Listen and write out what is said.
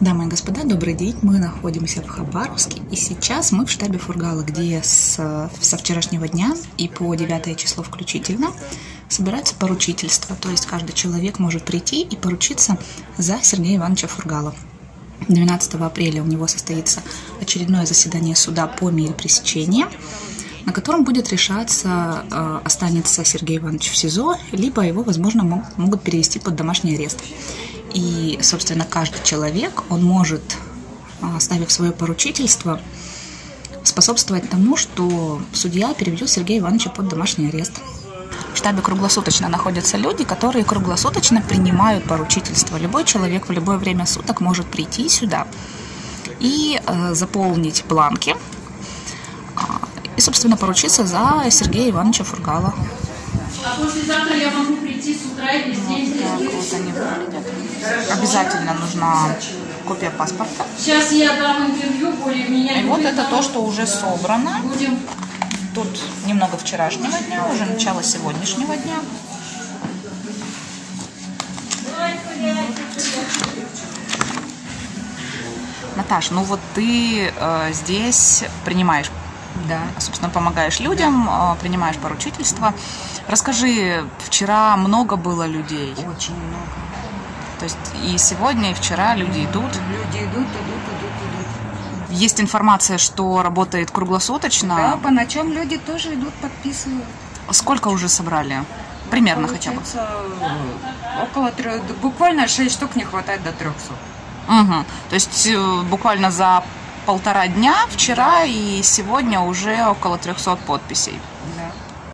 Дамы и господа, добрый день. Мы находимся в Хабаровске, и сейчас мы в штабе Фургала, где со вчерашнего дня и по 9 число включительно собираются поручительства. То есть каждый человек может прийти и поручиться за Сергея Ивановича Фургала. 12 апреля у него состоится очередное заседание суда по мере пресечения, на котором будет решаться, останется Сергей Иванович в СИЗО, либо его, возможно, могут перевести под домашний арест. И, собственно, каждый человек, он может, оставив свое поручительство, способствовать тому, что судья переведет Сергея Ивановича под домашний арест. В штабе круглосуточно находятся люди, которые круглосуточно принимают поручительство. Любой человек в любое время суток может прийти сюда и заполнить бланки и, собственно, поручиться за Сергея Ивановича Фургала. А послезавтра я могу прийти с утра и весь день? Вот они выглядят. Обязательно нужна копия паспорта. Сейчас я дам интервью, более меня. И вот это то, что уже собрано. Тут немного вчерашнего дня, уже начало сегодняшнего дня. Наташ, ну вот ты здесь принимаешь, да, собственно, помогаешь людям, принимаешь поручительство. Расскажи, вчера много было людей? Очень много. То есть и сегодня, и вчера люди идут? Люди идут. Есть информация, что работает круглосуточно? Да, по ночам люди тоже идут, подписывают. Сколько уже собрали? Примерно получается, хотя бы? Около трех, буквально 6 штук не хватает до 300. Угу. То есть буквально за полтора дня, вчера и сегодня, уже около 300 подписей.